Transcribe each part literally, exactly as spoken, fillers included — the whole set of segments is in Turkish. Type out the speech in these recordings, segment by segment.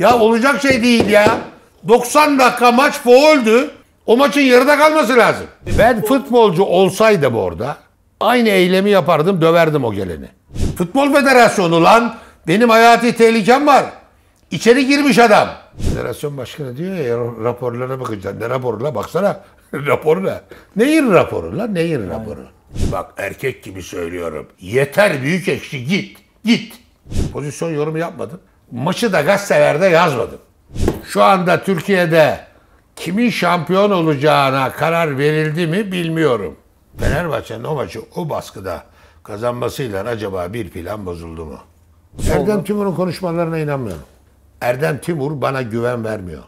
Ya olacak şey değil ya. doksan dakika maç fauldü. O maçın yarıda kalması lazım. Ben futbolcu olsaydım orada aynı eylemi yapardım, döverdim o geleni. Futbol Federasyonu lan, benim hayati tehlikem var. İçeri girmiş adam. Federasyon başkanı diyor ya, raporlara bakacaksın. Ne raporuna baksana. Raporuna. Neyin raporu lan? Neyin raporu? Bak erkek gibi söylüyorum. Yeter Büyükekşi, git. Git. Pozisyon yorumu yapmadım. Maçı da gazetelerde yazmadım. Şu anda Türkiye'de kimin şampiyon olacağına karar verildi mi bilmiyorum. Fenerbahçe'nin o maçı o baskıda kazanmasıyla acaba bir plan bozuldu mu? Erden Timur'un konuşmalarına inanmıyorum. Erden Timur bana güven vermiyor.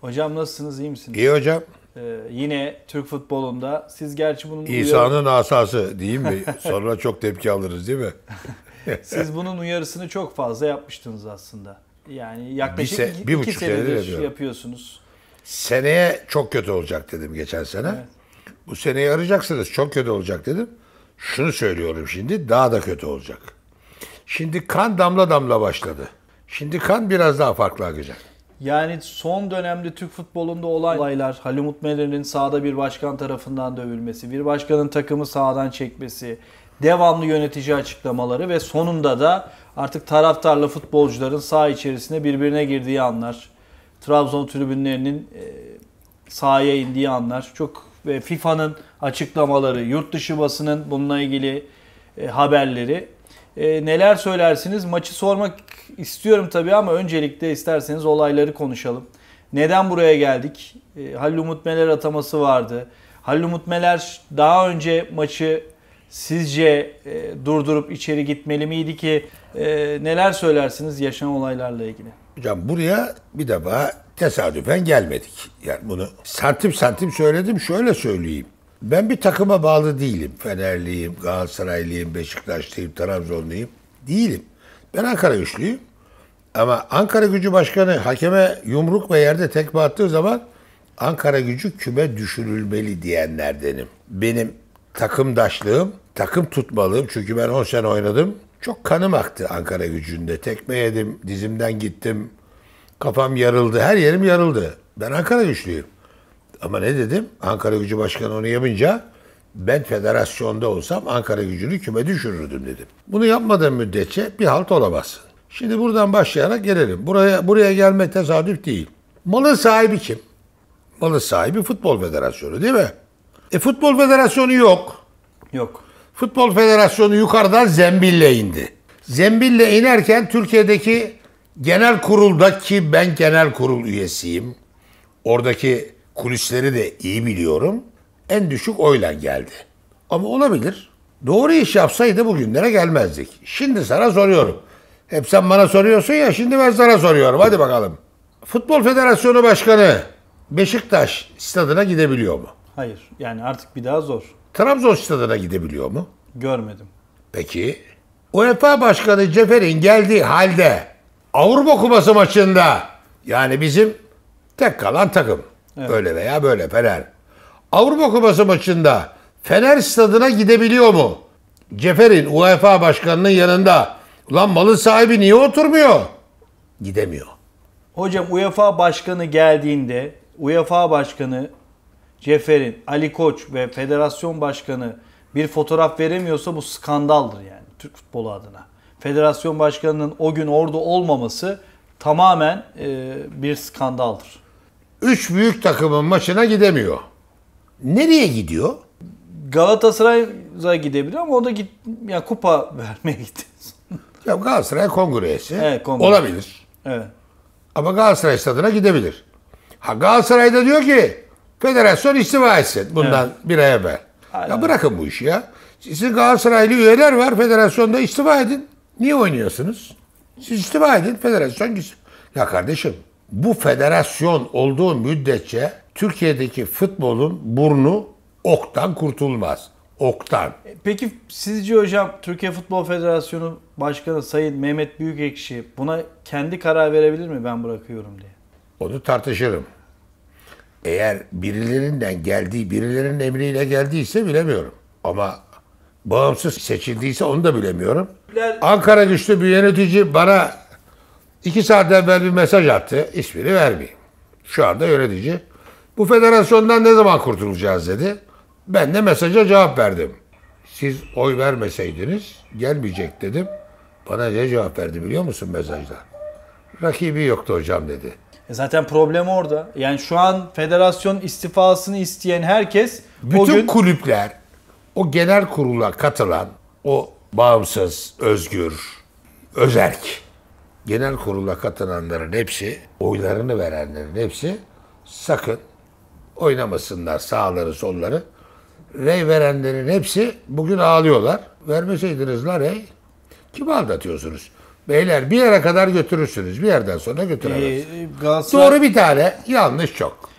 Hocam nasılsınız? İyi misiniz? İyi hocam. Ee, yine Türk futbolunda siz gerçi bunun... İsa'nın asası değil mi? Sonra çok tepki alırız değil mi? Siz bunun uyarısını çok fazla yapmıştınız aslında. Yani yaklaşık bir se- bir iki senedir sene yapıyorsunuz. Seneye çok kötü olacak dedim geçen sene. Evet. Bu seneyi arayacaksınız, çok kötü olacak dedim. Şunu söylüyorum şimdi, daha da kötü olacak. Şimdi kan damla damla başladı. Şimdi kan biraz daha farklı akacak. Yani son dönemde Türk futbolunda olan olaylar, Halil Umut Meler'in sahada bir başkan tarafından dövülmesi, bir başkanın takımı sahadan çekmesi, devamlı yönetici açıklamaları ve sonunda da artık taraftarla futbolcuların saha içerisinde birbirine girdiği anlar, Trabzon tribünlerinin sahaya indiği anlar, çok ve FIFA'nın açıklamaları, yurt dışı basının bununla ilgili haberleri. E, neler söylersiniz? Maçı sormak istiyorum tabii ama öncelikle isterseniz olayları konuşalım. Neden buraya geldik? E, Halil Umut Meler ataması vardı. Halil Umut Meler daha önce maçı sizce e, durdurup içeri gitmeli miydi ki? E, neler söylersiniz yaşanan olaylarla ilgili? Hocam buraya bir defa tesadüfen gelmedik. Yani bunu santim santim söyledim, şöyle söyleyeyim. Ben bir takıma bağlı değilim. Fenerliyim, Galatasaraylıyım, Beşiktaşlıyım, Trabzonluyum. Değilim. Ben Ankara Güclüyüm. Ama Ankara Gücü Başkanı hakeme yumruk ve yerde tekme attığı zaman Ankara Gücü küme düşürülmeli diyenlerdenim. Benim takımdaşlığım, takım tutmalığım. Çünkü ben on sene oynadım. Çok kanım aktı Ankara Gücü'nde. Tekme yedim, dizimden gittim. Kafam yarıldı, her yerim yarıldı. Ben Ankara Güclüyüm. Ama ne dedim? Ankara Gücü Başkanı onu yapınca ben federasyonda olsam Ankara Gücü'nü küme düşürürdüm dedim. Bunu yapmadığım müddetçe bir halt olamazsın. Şimdi buradan başlayarak gelelim. Buraya buraya gelmek tesadüf değil. Malın sahibi kim? Malın sahibi Futbol Federasyonu değil mi? E Futbol Federasyonu yok. Yok. Futbol Federasyonu yukarıdan zembille indi. Zembille inerken Türkiye'deki genel kuruldaki ben genel kurul üyesiyim. Oradaki kulisleri de iyi biliyorum. En düşük oyla geldi. Ama olabilir. Doğru iş yapsaydı bugünlere gelmezdik. Şimdi sana soruyorum. Hep sen bana soruyorsun ya, şimdi ben sana soruyorum. Hadi bakalım. Futbol Federasyonu Başkanı Beşiktaş stadına gidebiliyor mu? Hayır. Yani artık bir daha zor. Trabzon stadına gidebiliyor mu? Görmedim. Peki. UEFA Başkanı Čeferin geldiği halde Avrupa Kupası maçında, yani bizim tek kalan takım. Evet. Öyle veya böyle Fener. Avrupa Kupası maçında Fener stadına gidebiliyor mu? Čeferin UEFA Başkanı'nın yanında. Ulan malın sahibi niye oturmuyor? Gidemiyor. Hocam UEFA Başkanı geldiğinde UEFA Başkanı Čeferin, Ali Koç ve Federasyon Başkanı bir fotoğraf veremiyorsa bu skandaldır yani Türk futbolu adına. Federasyon Başkanı'nın o gün orada olmaması tamamen e, bir skandaldır. Üç büyük takımın maçına gidemiyor. Nereye gidiyor? Galatasaray'a gidebilir ama o da git, ya kupa vermeye gitti. Ya Galatasaray kongresi, evet, kongre olabilir. Evet. Ama Galatasaray stadına gidebilir. Ha Galatasaray da diyor ki federasyon istifa etsin bundan evet. bir ay evvel. Aynen. Ya bırakın bu işi ya. Sizin Galatasaraylı üyeler var, federasyonda istifa edin. Niye oynuyorsunuz? Siz istifa edin, federasyon gitsin. Ya kardeşim, bu federasyon olduğu müddetçe Türkiye'deki futbolun burnu oktan kurtulmaz. Oktan. Peki sizce hocam Türkiye Futbol Federasyonu Başkanı Sayın Mehmet Büyükekşi buna kendi karar verebilir mi, ben bırakıyorum diye? Onu tartışırım. Eğer birilerinden geldiği, birilerinin emriyle geldiyse bilemiyorum. Ama bağımsız seçildiyse onu da bilemiyorum. Ankara Güçlü bir yönetici bana iki saat evvel bir mesaj attı. İsmini vermeyeyim. Şu anda yönetici. Bu federasyondan ne zaman kurtulacağız dedi. Ben de mesaja cevap verdim. Siz oy vermeseydiniz gelmeyecek dedim. Bana ne cevap verdi biliyor musun mesajda? Rakibi yoktu hocam dedi. E zaten problem orada. Yani şu an federasyon istifasını isteyen herkes... Bütün o gün... kulüpler, o genel kurula katılan, o bağımsız, özgür, özerk, genel kurula katılanların hepsi, oylarını verenlerin hepsi sakın oynamasınlar sağları solları. Rey verenlerin hepsi bugün ağlıyorlar. Vermeseydiniz la rey. Kimi aldatıyorsunuz? Beyler bir yere kadar götürürsünüz. Bir yerden sonra götüremezsiniz. Ee, Galatasaray... Doğru bir tane, yanlış çok.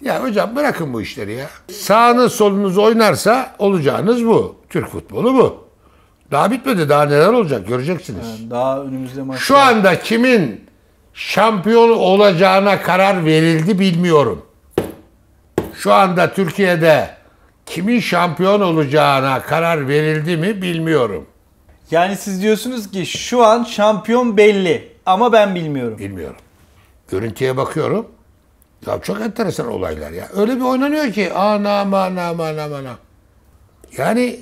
Ya hocam bırakın bu işleri ya. Sağınız solunuz oynarsa olacağınız bu. Türk futbolu bu. Daha bitmedi. Daha neler olacak göreceksiniz. Yani daha önümüzde maç. Şu anda kimin şampiyon olacağına karar verildi bilmiyorum. Şu anda Türkiye'de kimin şampiyon olacağına karar verildi mi bilmiyorum. Yani siz diyorsunuz ki şu an şampiyon belli ama ben bilmiyorum. Bilmiyorum. Görüntüye bakıyorum. Ya çok enteresan olaylar ya. Öyle bir oynanıyor ki anam anam anam anam. Yani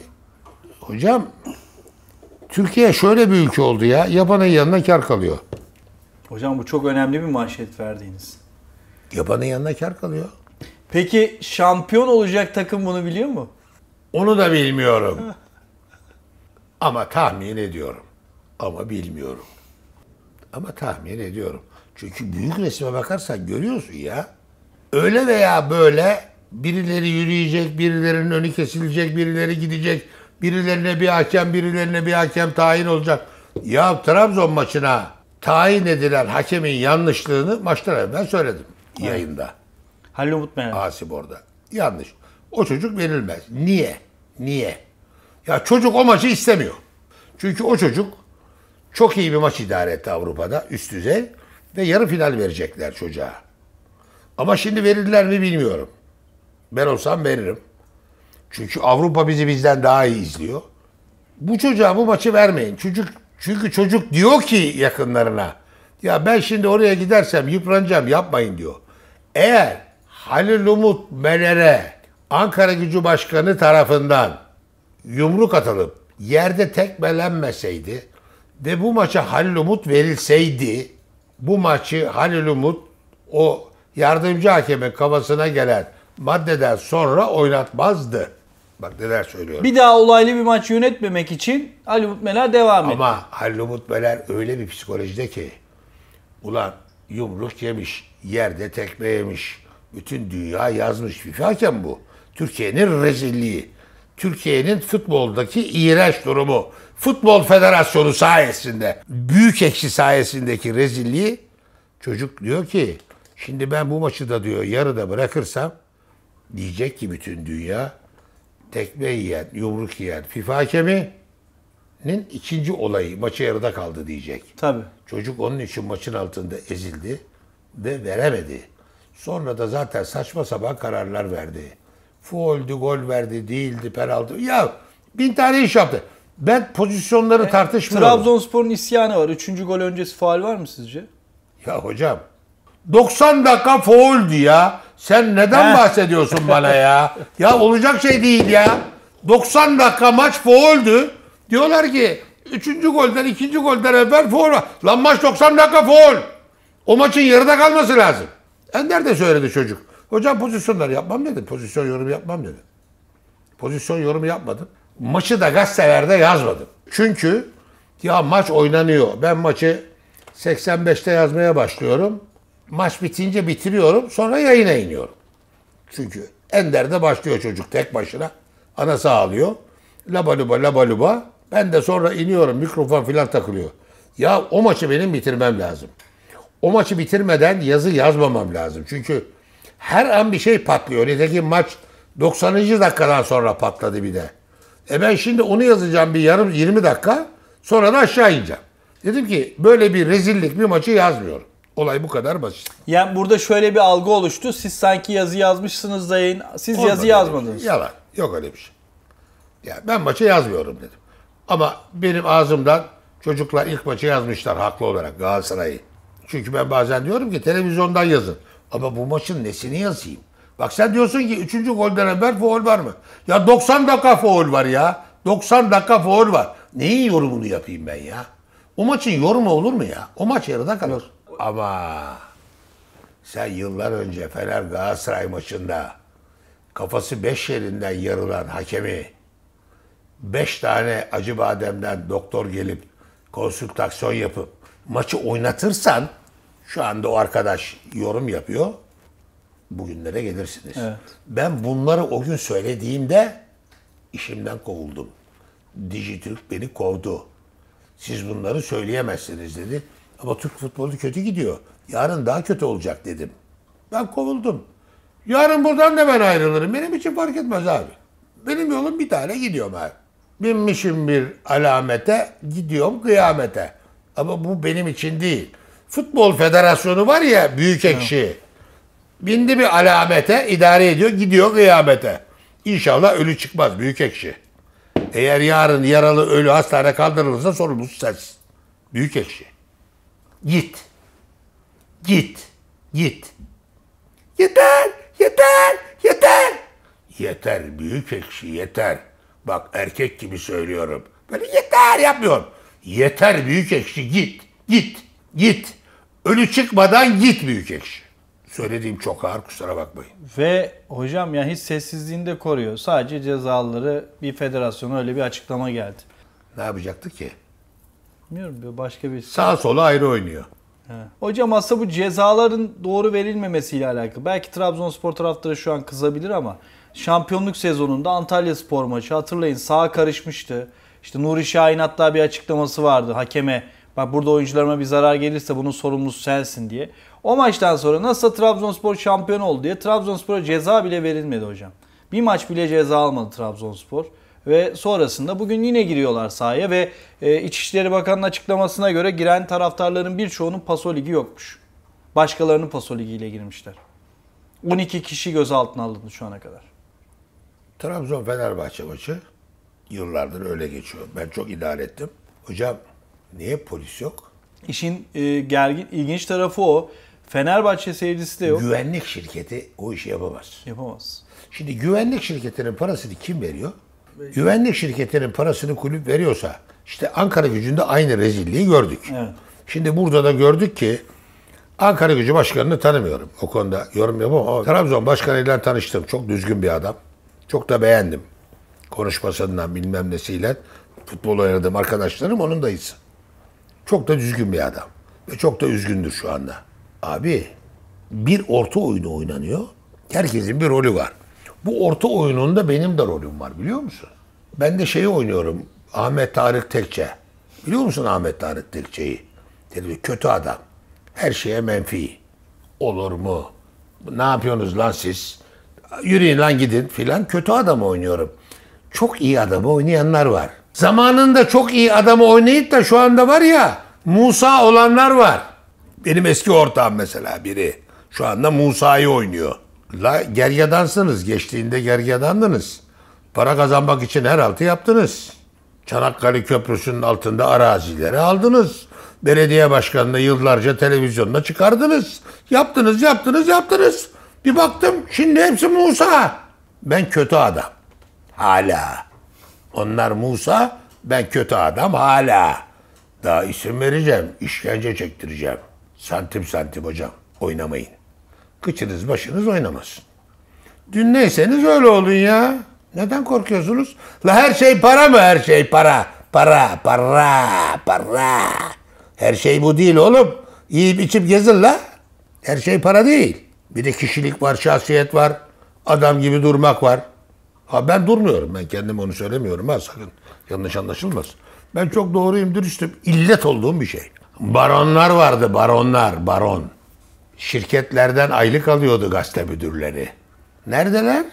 hocam Türkiye şöyle bir ülke oldu ya. Yapanın yanına kar kalıyor. Hocam bu çok önemli bir manşet verdiğiniz. Yapanın yanına kar kalıyor. Peki şampiyon olacak takım bunu biliyor mu? Onu da bilmiyorum. Ama tahmin ediyorum. Ama bilmiyorum. Ama tahmin ediyorum. Çünkü büyük resme bakarsan görüyorsun ya. Öyle veya böyle birileri yürüyecek, birilerinin önü kesilecek, birileri gidecek, birilerine bir hakem, birilerine bir hakem tayin olacak. Ya Trabzon maçına tayin edilen hakemin yanlışlığını maçtan evvel söyledim yayında. Halil Umut Meler. Asip orada. Yanlış. O çocuk verilmez. Niye? Niye? Ya çocuk o maçı istemiyor. Çünkü o çocuk çok iyi bir maç idare etti Avrupa'da. Üst düzey. Ve yarı final verecekler çocuğa. Ama şimdi verirler mi bilmiyorum. Ben olsam veririm. Çünkü Avrupa bizi bizden daha iyi izliyor. Bu çocuğa bu maçı vermeyin. Çocuk, çünkü çocuk diyor ki yakınlarına. Ya ben şimdi oraya gidersem yıpranacağım yapmayın diyor. Eğer Halil Umut Meler'e Ankara Gücü Başkanı tarafından yumruk atılıp yerde tekmelenmeseydi ve bu maça Halil Umut verilseydi, bu maçı Halil Umut o yardımcı hakemin kafasına gelen maddeden sonra oynatmazdı. Bak neler söylüyorum. Bir daha olaylı bir maç yönetmemek için Halil Umut Meler devam ediyor. Ama Halil Umut Meler öyle bir psikolojide ki ulan yumruk yemiş, yerde tekme yemiş. Bütün dünya yazmış. FIFA hakem bu. Türkiye'nin rezilliği. Türkiye'nin futboldaki iğrenç durumu. Futbol Federasyonu sayesinde, Büyükekşi sayesindeki rezilliği çocuk diyor ki şimdi ben bu maçı da diyor yarıda bırakırsam diyecek ki bütün dünya tekme yiyen, yumruk yiyen FIFA hakeminin ikinci olayı maçı yarıda kaldı diyecek. Tabii. Çocuk onun için maçın altında ezildi ve veremedi. Sonra da zaten saçma sapan kararlar verdi. Fauldü, gol verdi, değildi, penaltı. Ya bin tane iş yaptı. Ben pozisyonları e, tartışmıyorum. Trabzonspor'un isyanı var. Üçüncü gol öncesi faul var mı sizce? Ya hocam doksan dakika fauldü ya. Sen neden He. bahsediyorsun bana ya? Ya olacak şey değil ya. doksan dakika maç fauldü. Diyorlar ki üçüncü golden, ikinci golden evvel faul var. Lan maç doksan dakika faul. O maçın yarıda kalması lazım. Ender de söyledi çocuk. Hocam pozisyonları yapmam dedi. Pozisyon yorumu yapmam dedi. Pozisyon yorumu yapmadım. Maçı da gazetelerde yazmadım. Çünkü ya maç oynanıyor. Ben maçı seksen beşte yazmaya başlıyorum. Maç bitince bitiriyorum. Sonra yayına iniyorum. Çünkü Ender'de başlıyor çocuk tek başına. Anası ağlıyor. Laba luba laba luba. Ben de sonra iniyorum. Mikrofon filan takılıyor. Ya o maçı benim bitirmem lazım. O maçı bitirmeden yazı yazmamam lazım. Çünkü her an bir şey patlıyor. Nitekim maç doksanıncı dakikadan sonra patladı bir de. E ben şimdi onu yazacağım bir yarım yirmi dakika. Sonra da aşağı ineceğim. Dedim ki böyle bir rezillik bir maçı yazmıyorum. Olay bu kadar basit. Yani burada şöyle bir algı oluştu. Siz sanki yazı yazmışsınız da yayın. Siz olmadı yazı yazmadınız. Şey. Yalan. Yok öyle bir şey. Ya ben maça yazmıyorum dedim. Ama benim ağzımdan çocuklar ilk maça yazmışlar haklı olarak Galatasaray'ı. Çünkü ben bazen diyorum ki televizyondan yazın. Ama bu maçın nesini yazayım? Bak sen diyorsun ki üçüncü golden haber faul var mı? Ya doksan dakika faul var ya. doksan dakika faul var. Neyin yorumunu yapayım ben ya? O maçın yorumu olur mu ya? O maç yarıda kalır. Ama sen yıllar önce Fener Galatasaray maçında kafası beş yerinden yarılan hakemi beş tane acı bademden doktor gelip konsültasyon yapıp maçı oynatırsan şu anda o arkadaş yorum yapıyor. Bugünlere gelirsiniz. Evet. Ben bunları o gün söylediğimde işimden kovuldum. Dijitürk beni kovdu. Siz bunları söyleyemezsiniz dedi. Ama Türk futbolu kötü gidiyor. Yarın daha kötü olacak dedim. Ben kovuldum. Yarın buradan da ben ayrılırım. Benim için fark etmez abi. Benim yolum bir tane gidiyorum abi. Binmişim bir alamete, gidiyorum kıyamete. Ama bu benim için değil. Futbol Federasyonu var ya Büyükekşi. Evet. Bindi bir alamete, idare ediyor, gidiyor kıyamete. İnşallah ölü çıkmaz Büyükekşi. Eğer yarın yaralı ölü hastane kaldırılırsa sorumlusu sensin. Büyükekşi. Git. Git. Git. Yeter. Yeter. Yeter. Yeter Büyükekşi yeter. Bak erkek gibi söylüyorum. Böyle yeter yapmıyorum. Yeter Büyükekşi git. Git. Git. Ölü çıkmadan git Büyükekşi. Söylediğim çok ağır, kusura bakmayın. Ve hocam ya yani hiç sessizliğini de koruyor. Sadece cezaları bir federasyona öyle bir açıklama geldi. Ne yapacaktı ki? Bilmiyorum. Başka bir... Sağ sola ayrı oynuyor. He. Hocam aslında bu cezaların doğru verilmemesiyle alakalı. Belki Trabzonspor taraftarı şu an kızabilir ama şampiyonluk sezonunda Antalyaspor maçı hatırlayın sağa karışmıştı. İşte Nuri Şahin hatta bir açıklaması vardı hakeme. Bak burada oyuncularıma bir zarar gelirse bunun sorumlusu sensin diye. O maçtan sonra nasıl Trabzonspor şampiyon oldu diye Trabzonspor'a ceza bile verilmedi hocam. Bir maç bile ceza almadı Trabzonspor. Ve sonrasında bugün yine giriyorlar sahaya ve İçişleri Bakanı'nın açıklamasına göre giren taraftarların birçoğunun paso ligi yokmuş. Başkalarının paso ligiyle girmişler. on iki kişi gözaltına alındı şu ana kadar. Trabzon-Fenerbahçe maçı yıllardır öyle geçiyor. Ben çok idare ettim. Hocam niye polis yok? İşin e, gergin, ilginç tarafı o. Fenerbahçe seyircisi de yok. Güvenlik şirketi o işi yapamaz. Yapamaz. Şimdi güvenlik şirketinin parasını kim veriyor? Belki. Güvenlik şirketinin parasını kulüp veriyorsa işte Ankara Gücü'nde aynı rezilliği gördük. Evet. Şimdi burada da gördük ki Ankara Gücü başkanını tanımıyorum. O konuda yorum yapamam ama Trabzon başkanıyla tanıştım. Çok düzgün bir adam. Çok da beğendim. Konuşmasından bilmem nesiyle futbol oynadığım arkadaşlarım onun dayısı. Çok da düzgün bir adam. Ve çok da üzgündür şu anda. Abi bir orta oyunu oynanıyor. Herkesin bir rolü var. Bu orta oyununda benim de rolüm var biliyor musun? Ben de şeyi oynuyorum. Ahmet Tarık Tekçe. Biliyor musun Ahmet Tarık Tekçe'yi? Kötü adam. Her şeye menfi. Olur mu? Ne yapıyorsunuz lan siz? Yürüyün lan gidin filan. Kötü adamı oynuyorum. Çok iyi adamı oynayanlar var. Zamanında çok iyi adamı oynayıp da şu anda var ya Musa olanlar var. Benim eski ortağım mesela biri. Şu anda Musa'yı oynuyor. La gergedansınız. Geçtiğinde gergedandınız. Para kazanmak için her altı yaptınız. Çanakkale Köprüsü'nün altında arazileri aldınız. Belediye başkanını yıllarca televizyonda çıkardınız. Yaptınız, yaptınız, yaptınız. Bir baktım şimdi hepsi Musa. Ben kötü adam. Hala. Onlar Musa, ben kötü adam hala. Daha isim vereceğim, işkence çektireceğim. Santim santim hocam, oynamayın. Kıçınız başınız oynamasın. Dün neyseniz öyle olun ya. Neden korkuyorsunuz? La her şey para mı her şey para? Para, para, para. Her şey bu değil oğlum. Yiyip içip gezin la. Her şey para değil. Bir de kişilik var, şahsiyet var. Adam gibi durmak var. Ha ben durmuyorum. Ben kendim onu söylemiyorum. Ha sakın yanlış anlaşılmaz. Ben çok doğruyum, dürüstüm. İllet olduğum bir şey. Baronlar vardı, baronlar, baron. Şirketlerden aylık alıyordu gazete müdürleri. Neredeler?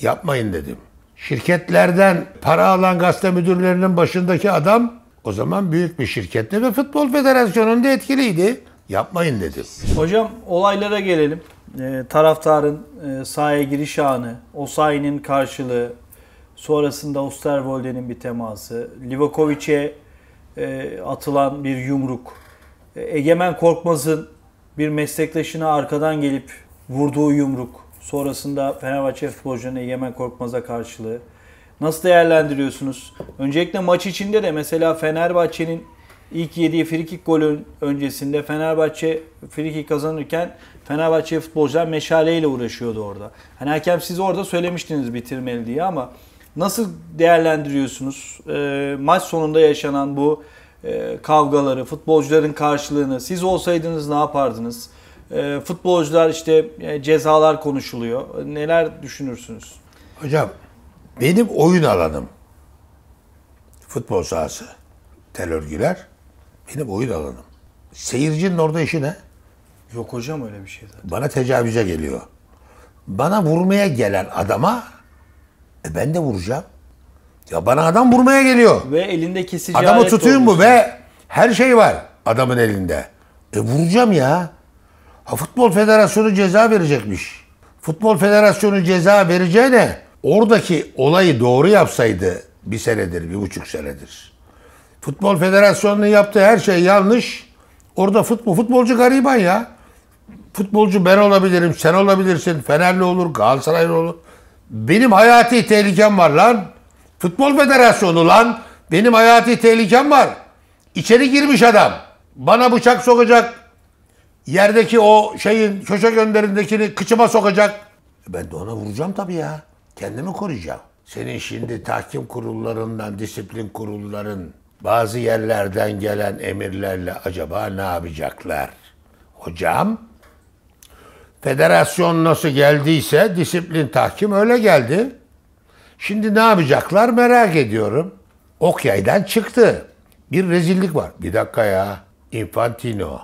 Yapmayın dedim. Şirketlerden para alan gazete müdürlerinin başındaki adam o zaman büyük bir şirkette ve Futbol Federasyonu'nda etkiliydi. Yapmayın dedim. Hocam olaylara gelelim. E, taraftarın e, sahaya giriş anı, o sahanın karşılığı, Sonrasında Osterwolde'nin bir teması, Livakovic'e e, atılan bir yumruk, Egemen Korkmaz'ın bir meslektaşına arkadan gelip vurduğu yumruk, sonrasında Fenerbahçe futbolcunun Egemen Korkmaz'a karşılığı. Nasıl değerlendiriyorsunuz? Öncelikle maç içinde de mesela Fenerbahçe'nin ilk yediği frikik golün öncesinde Fenerbahçe frikik kazanırken Fenerbahçe futbolcular meşaleyle uğraşıyordu orada. Hani hakem siz orada söylemiştiniz bitirmeli diye, ama nasıl değerlendiriyorsunuz e, maç sonunda yaşanan bu e, kavgaları, futbolcuların karşılığını? Siz olsaydınız ne yapardınız? E, futbolcular işte e, cezalar konuşuluyor. Neler düşünürsünüz? Hocam, benim oyun alanım futbol sahası, tel örgüler benim oyun alanım. Seyircinin orada işi ne? Yok hocam öyle bir şey zaten. Bana tecavüze geliyor. Bana vurmaya gelen adama e ben de vuracağım. Ya bana adam vurmaya geliyor. Ve elinde kesici adamı tutayım mı? Ve her şey var adamın elinde. E vuracağım ya. Ha, Futbol Federasyonu ceza verecekmiş. Futbol Federasyonu ceza vereceğine oradaki olayı doğru yapsaydı bir senedir, bir buçuk senedir. Futbol Federasyonu'nun yaptığı her şey yanlış. Orada futbol, futbolcu gariban ya. Futbolcu ben olabilirim, sen olabilirsin, Fenerli olur, Galatasaraylı olur. Benim hayati tehlikem var lan. Futbol Federasyonu lan. Benim hayati tehlikem var. İçeri girmiş adam. Bana bıçak sokacak. Yerdeki o şeyin köşe gönderindekini kıçıma sokacak. Ben de ona vuracağım tabii ya. Kendimi koruyacağım. Senin şimdi tahkim kurullarından, disiplin kurulların bazı yerlerden gelen emirlerle acaba ne yapacaklar? Hocam, federasyon nasıl geldiyse disiplin tahkim öyle geldi. Şimdi ne yapacaklar merak ediyorum. Okyay'dan çıktı. Bir rezillik var. Bir dakika ya. Infantino,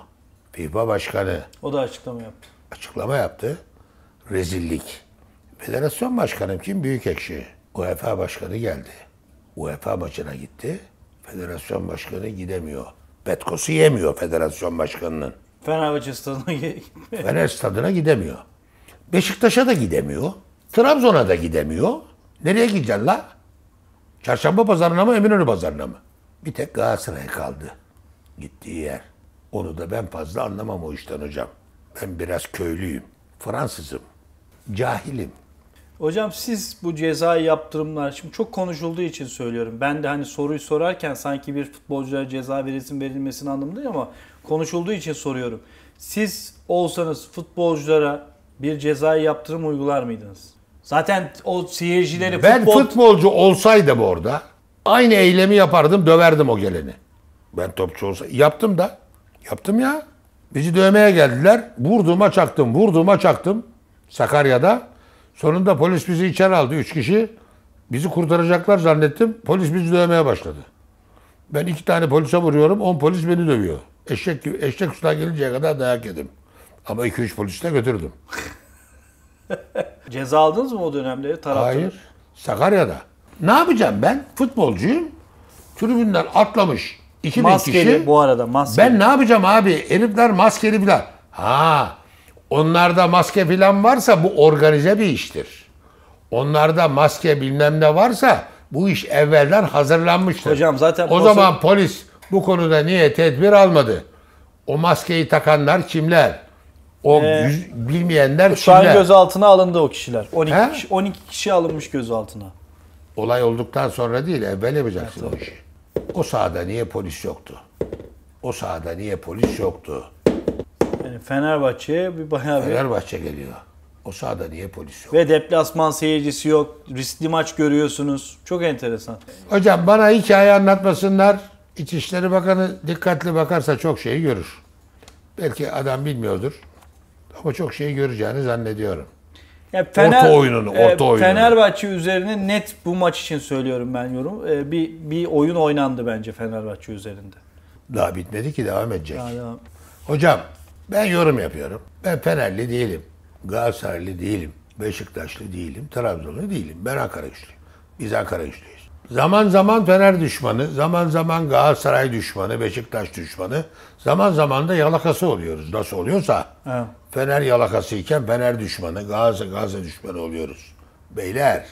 FIFA başkanı. O da açıklama yaptı. Açıklama yaptı. Rezillik. Federasyon başkanım kim? Büyükekşi. UEFA başkanı geldi. UEFA maçına gitti. Federasyon başkanı gidemiyor. Petkosu yemiyor federasyon başkanının. Fenerbahçe stadına gidemiyor. Fener stadına gidemiyor. Beşiktaş'a da gidemiyor. Trabzon'a da gidemiyor. Nereye gideceksin la? Çarşamba pazarına mı, Eminönü pazarına mı? Bir tek Galatasaray kaldı. Gittiği yer. Onu da ben fazla anlamam o işten hocam. Ben biraz köylüyüm. Fransızım. Cahilim. Hocam siz bu cezai yaptırımlar, şimdi çok konuşulduğu için söylüyorum. Ben de hani soruyu sorarken sanki bir futbolculara ceza verilsin verilmesinin anlamı değil, ama konuşulduğu için soruyorum. Siz olsanız futbolculara bir cezai yaptırım uygular mıydınız? Zaten o seyircileri... Ben futbol... futbolcu olsaydım orada aynı eylemi yapardım, döverdim o geleni. Ben topçu olsaydım. Yaptım da. Yaptım ya. Bizi dövmeye geldiler. Vurduğuma çaktım, vurduğuma çaktım. Sakarya'da. Sonunda polis bizi içeri aldı. Üç kişi bizi kurtaracaklar zannettim. Polis bizi dövmeye başladı. Ben iki tane polise vuruyorum. On polis beni dövüyor. Eşek eşek üstüne gelinceye kadar dayak yedim. Ama iki üç polisi de götürdüm. Ceza aldınız mı o dönemde? Taraftan? Hayır. Sakarya'da. Ne yapacağım ben? Futbolcuyum. Tribünden atlamış iki bin kişi. Maskeli bu arada. Maskeli. Ben ne yapacağım abi? Herifler maskeli filan. Ha. Onlarda maske filan varsa bu organize bir iştir. Onlarda maske bilmem ne varsa bu iş evvelden hazırlanmıştır. Hocam zaten o zaman o... polis bu konuda niye tedbir almadı? O maskeyi takanlar kimler? O ee, yüz, bilmeyenler kimler? Şu an gözaltına alındı o kişiler. on iki kişi, on iki kişi alınmış gözaltına. Olay olduktan sonra değil, evvel yapacaksın evet, o işi. O sahada niye polis yoktu? O sahada niye polis yoktu? Yani Fenerbahçe'ye bir bayağı bir... Fenerbahçe geliyor. O sahada niye polis yok? Ve deplasman seyircisi yok. Riskli maç görüyorsunuz. Çok enteresan. Hocam bana hikaye anlatmasınlar. İçişleri Bakanı dikkatli bakarsa çok şeyi görür. Belki adam bilmiyordur. Ama çok şeyi göreceğini zannediyorum. Ya Fener, orta oyununu, orta e, oyununu. Fenerbahçe üzerine net bu maç için söylüyorum ben yorum. E, bir, bir oyun oynandı bence Fenerbahçe üzerinde. Daha bitmedi ki, devam edecek. Daha, daha. Hocam... Ben yorum yapıyorum. Ben Fenerli değilim. Galatasaraylı değilim. Beşiktaşlı değilim. Trabzonlu değilim. Ben Ankara Güclüyüm. Biz Ankara Güclüyüz. Zaman zaman Fener düşmanı, zaman zaman Galatasaray düşmanı, Beşiktaş düşmanı, zaman zaman da yalakası oluyoruz. Nasıl oluyorsa ha. Fener yalakasıyken Fener düşmanı, Galatasaray düşmanı oluyoruz. Beyler,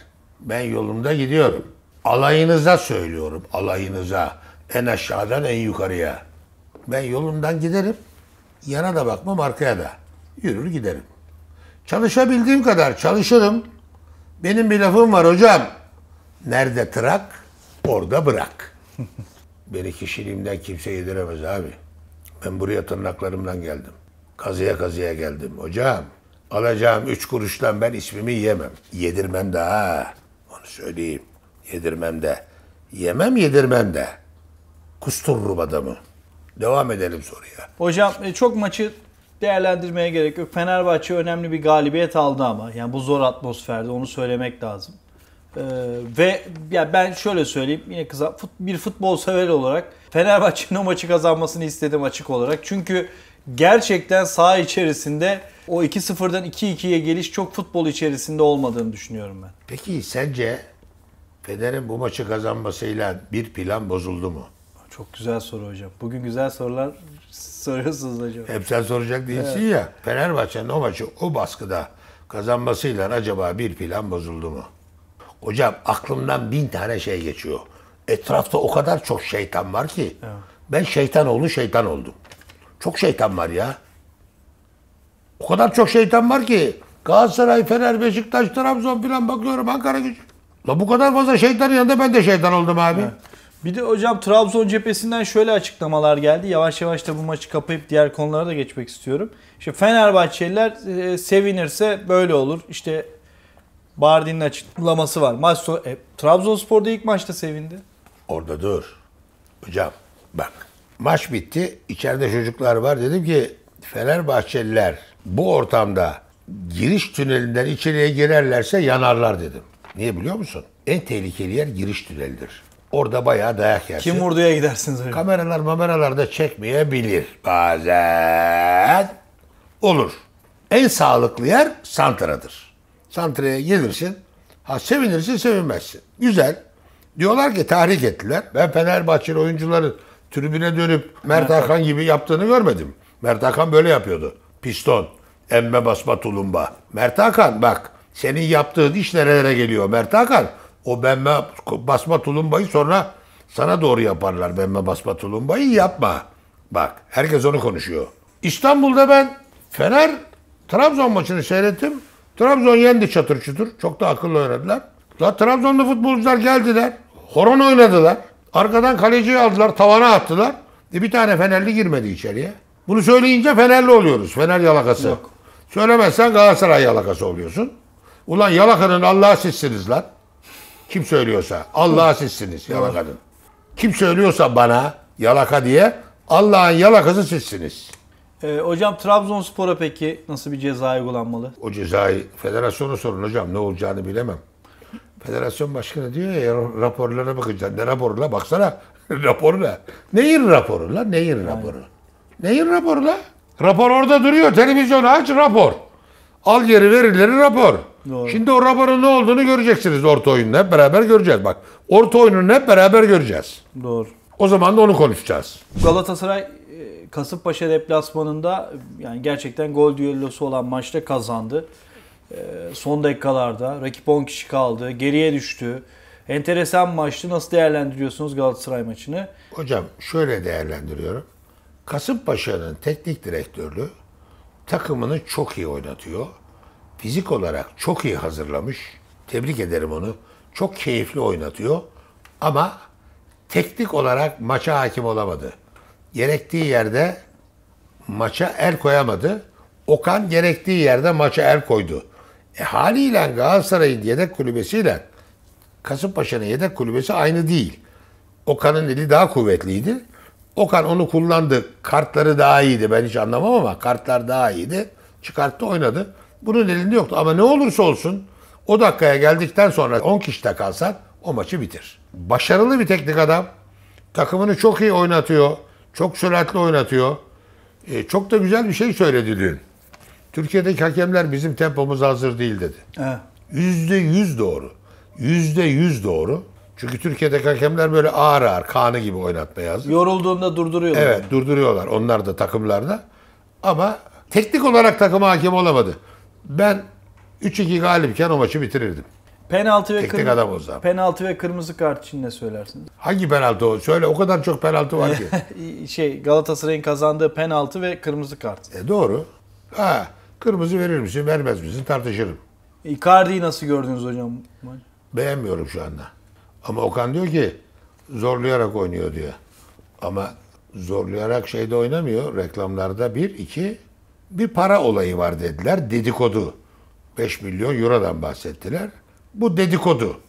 Ben yolumda gidiyorum. Alayınıza söylüyorum, alayınıza. En aşağıdan en yukarıya. Ben yolumdan giderim. Yana da bakmam, arkaya da. Yürür giderim. Çalışabildiğim kadar çalışırım. Benim bir lafım var hocam. Nerede tırak, orada bırak. Beni kişiliğimden kimse yediremez abi. Ben buraya tırnaklarımdan geldim. Kazıya kazıya geldim. Hocam, alacağım üç kuruştan ben ismimi yemem. Yedirmem de ha. Onu söyleyeyim. Yedirmem de. Yemem, yedirmem de. Kustururum adamı. Devam edelim soruya. Hocam çok maçı değerlendirmeye gerek yok. Fenerbahçe önemli bir galibiyet aldı ama. Yani bu zor atmosferde, onu söylemek lazım. Ee, ve ya ben şöyle söyleyeyim, yine kısa, bir futbol sever olarak Fenerbahçe'nin o maçı kazanmasını istedim açık olarak. Çünkü gerçekten saha içerisinde o iki sıfırdan iki ikiye geliş çok futbol içerisinde olmadığını düşünüyorum ben. Peki sence Fener'in bu maçı kazanmasıyla bir plan bozuldu mu? Çok güzel soru hocam. Bugün güzel sorular soruyorsunuz hocam. Hep sen soracak değilsin evet. Ya. Fenerbahçe'nin o maçı o baskıda kazanmasıyla acaba bir plan bozuldu mu? Hocam aklımdan bin tane şey geçiyor. Etrafta o kadar çok şeytan var ki. Evet. Ben şeytan oğlu şeytan oldum. Çok şeytan var ya. O kadar çok şeytan var ki. Galatasaray, Fener, Beşiktaş, Trabzon falan bakıyorum, Ankara Gücü. La bu kadar fazla şeytanın yanında ben de şeytan oldum abi. Evet. Bir de hocam Trabzon cephesinden şöyle açıklamalar geldi. Yavaş yavaş da bu maçı kapayıp diğer konulara da geçmek istiyorum. İşte Fenerbahçeliler sevinirse böyle olur. İşte Bardi'nin açıklaması var. Maç sonu, e, Trabzonspor'da ilk maçta sevindi. Orada dur. Hocam bak. Maç bitti. İçeride çocuklar var. Dedim ki Fenerbahçeliler bu ortamda giriş tünelinden içeriye girerlerse yanarlar dedim. Niye biliyor musun? En tehlikeli yer giriş tünelidir. Orada bayağı dayak yersin. Kim vurduya gidersiniz öyle. Kameralar mameralar da çekmeyebilir. Bazen olur. En sağlıklı yer santradır. Santraya gelirsin. Ha sevinirsin, sevinmezsin. Güzel. Diyorlar ki tahrik ettiler. Ben Fenerbahçeli oyuncuların tribüne dönüp Mert Hakan gibi yaptığını görmedim. Mert Hakan böyle yapıyordu. Piston, emme basma tulumba. Mert Hakan bak senin yaptığın iş nerelere geliyor Mert Hakan. O benme basma tulumbayı sonra sana doğru yaparlar. Benme basma tulumbayı yapma. Bak herkes onu konuşuyor. İstanbul'da ben Fener Trabzon maçını seyrettim. Trabzon yendi çatır çutur. Çok da akıllı oynadılar. La Trabzonlu futbolcular geldiler. Horon oynadılar. Arkadan kaleciyi aldılar. Tavana attılar. E bir tane Fenerli girmedi içeriye. Bunu söyleyince Fenerli oluyoruz. Fener yalakası. Yok. Söylemezsen Galatasaray yalakası oluyorsun. Ulan yalakanın Allah'a sizsiniz lan. Kim söylüyorsa Allah'a sizsiniz yalakanın. Kim söylüyorsa bana yalaka diye Allah'ın yalakası sizsiniz. Ee, hocam Trabzonspor'a peki nasıl bir ceza uygulanmalı? O cezayı federasyonu sorun hocam, ne olacağını bilemem. Federasyon başkanı diyor ya raporlara bakacaksın. Ne raporuna baksana raporuna. Neyin raporu la? Neyin raporu? Neyin raporu la? Rapor orada duruyor. Televizyonu aç rapor. Al geri verileri rapor. Doğru. Şimdi o raporun ne olduğunu göreceksiniz orta oyunun. Hep beraber göreceğiz. Bak orta oyununu hep beraber göreceğiz. Doğru. O zaman da onu konuşacağız. Galatasaray Kasımpaşa deplasmanında yani gerçekten gol düellosu olan maçta kazandı. Son dakikalarda rakip on kişi kaldı. Geriye düştü. Enteresan maçtı. Nasıl değerlendiriyorsunuz Galatasaray maçını? Hocam şöyle değerlendiriyorum. Kasımpaşa'nın teknik direktörlüğü takımını çok iyi oynatıyor. Fizik olarak çok iyi hazırlamış. Tebrik ederim onu. Çok keyifli oynatıyor. Ama teknik olarak maça hakim olamadı. Gerektiği yerde maça el koyamadı. Okan gerektiği yerde maça el koydu. E haliyle Galatasaray'ın yedek kulübesiyle Kasımpaşa'nın yedek kulübesi aynı değil. Okan'ın eli daha kuvvetliydi. Okan onu kullandı. Kartları daha iyiydi. Ben hiç anlamam ama kartlar daha iyiydi. Çıkarttı, oynadı. Bunun elinde yoktu. Ama ne olursa olsun o dakikaya geldikten sonra on kişi de kalsan o maçı bitir. Başarılı bir teknik adam. Takımını çok iyi oynatıyor. Çok süratli oynatıyor. E, çok da güzel bir şey söyledi dün. Türkiye'deki hakemler bizim tempomuz hazır değil dedi. Yüzde yüz doğru. Yüzde yüz doğru. Çünkü Türkiye'deki hakemler böyle ağır ağır kanı gibi oynatmaya hazır. Yorulduğunda durduruyorlar. Evet durduruyorlar. Onlar da takımlarda. Ama teknik olarak takıma hakim olamadı. Ben üç iki galipken o maçı bitirirdim. Penaltı ve tek kırmızı, tek adam olsa. Penaltı ve kırmızı kart için ne söylersiniz? Hangi penaltı o? Söyle, o kadar çok penaltı var ki. şey Galatasaray'ın kazandığı penaltı ve kırmızı kart. E doğru. Ha, kırmızı verir misin, vermez misin tartışırım. Icardi'yi nasıl gördünüz hocam? Beğenmiyorum şu anda. Ama Okan diyor ki zorlayarak oynuyor diyor. Ama zorlayarak şeyde oynamıyor. Reklamlarda bir, iki, bir para olayı var dediler. Dedikodu. beş milyon eurodan bahsettiler. Bu dedikodu.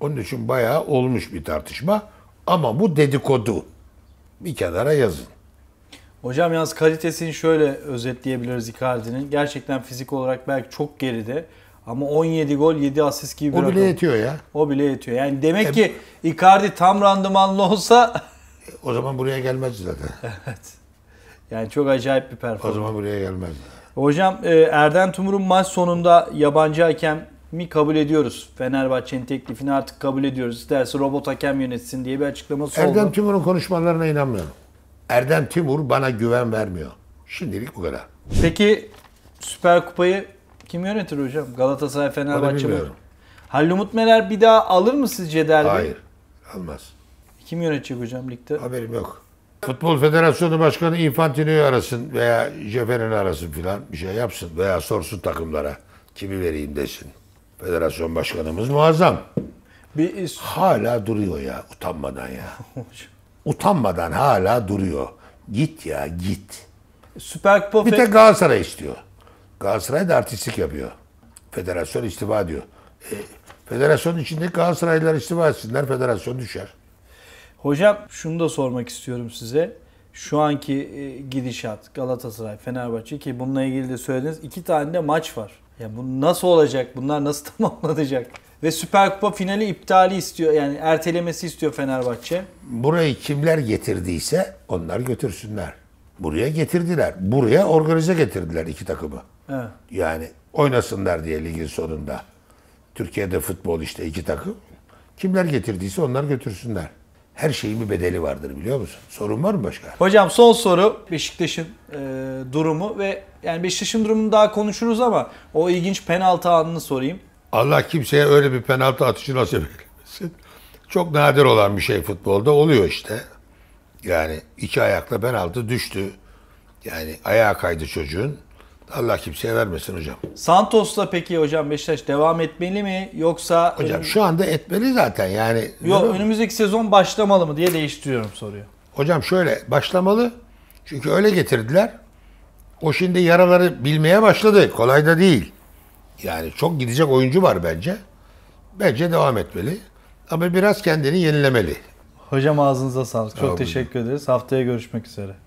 Onun için bayağı olmuş bir tartışma. Ama bu dedikodu. Bir kenara yazın. Hocam yalnız kalitesini şöyle özetleyebiliriz Icardi'nin. Gerçekten fizik olarak belki çok geride. Ama on yedi gol, yedi asist gibi bir rakam. O bile rakam. yetiyor ya. O bile yetiyor. Yani demek e, ki Icardi tam randımanlı olsa... O zaman buraya gelmez zaten. Evet. Yani çok acayip bir performans. O zaman buraya gelmez. Hocam Erden Timur'un maç sonunda yabancı hakem mi kabul ediyoruz? Fenerbahçe'nin teklifini artık kabul ediyoruz. İsterse robot hakem yönetsin diye bir açıklaması Erden oldu. Erden Timur'un konuşmalarına inanmıyorum. Erden Timur bana güven vermiyor. Şimdilik bu kadar. Peki Süper Kupa'yı kim yönetir hocam? Galatasaray, Fenerbahçe mi? Halil Umut Meler bir daha alır mı sizce derbi? Hayır, almaz. Kim yönetecek hocam ligde? Haberim yok. Futbol Federasyonu Başkanı Infantino'yu arasın veya Čeferin'i arasın filan bir şey yapsın. Veya sorsun takımlara kimi vereyim desin. Federasyon Başkanımız muazzam. Bir... Hala duruyor ya utanmadan ya. Utanmadan hala duruyor. Git ya git. Süper Kupa... Bir tek Galatasaray istiyor. Galatasaray da artistlik yapıyor. Federasyon istifa diyor. E, federasyonun içindeki Galatasaraylılar istifa etsinler, federasyon düşer. Hocam şunu da sormak istiyorum size. Şu anki gidişat Galatasaray, Fenerbahçe ki bununla ilgili de söylediniz. İki tane de maç var. Ya bu nasıl olacak? Bunlar nasıl tamamlanacak? Ve Süper Kupa finali iptali istiyor. Yani ertelemesi istiyor Fenerbahçe. Burayı kimler getirdiyse onlar götürsünler. Buraya getirdiler. Buraya organize getirdiler iki takımı. Evet. Yani oynasınlar diye ligin sonunda. Türkiye'de futbol işte iki takım. Kimler getirdiyse onlar götürsünler. Her şeyin bir bedeli vardır biliyor musun? Sorun var mı başka? Hocam son soru Beşiktaş'ın e, durumu ve yani Beşiktaş'ın durumunu daha konuşuruz ama o ilginç penaltı anını sorayım. Allah kimseye öyle bir penaltı atışı nasip etmesin. Çok nadir olan bir şey futbolda oluyor işte. Yani iki ayakla penaltı düştü. Yani ayağa kaydı çocuğun. Allah kimseye vermesin hocam. Santos'la peki hocam Beşiktaş devam etmeli mi yoksa... Hocam şu anda etmeli zaten yani... Yok önümüzdeki sezon başlamalı mı diye değiştiriyorum soruyu. Hocam şöyle başlamalı. Çünkü öyle getirdiler. O şimdi yaraları bilmeye başladı. Kolay da değil. Yani çok gidecek oyuncu var bence. Bence devam etmeli. Ama biraz kendini yenilemeli. Hocam ağzınıza sağlık. Çok teşekkür ederiz. Haftaya görüşmek üzere.